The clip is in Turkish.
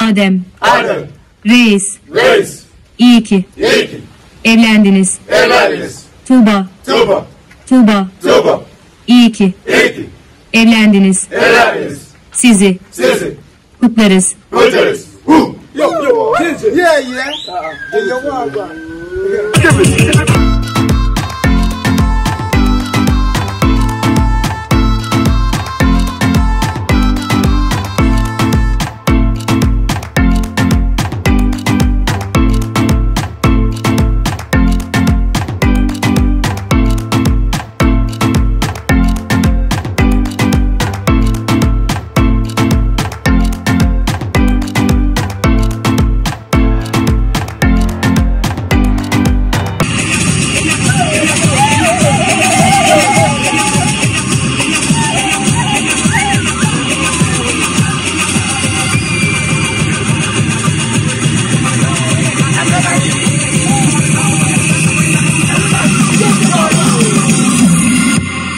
Adem. Adem. Reis. Reis. İyi ki. İyi ki. Evlendiniz. Evlendiniz. Tuğba. Tuğba. Tuğba. Tuğba. İyi ki. İyi ki. Evlendiniz. Evlendiniz. Sizi. Sizi. Kutlarız. Kutlarız. Yo yo. Yeah yeah.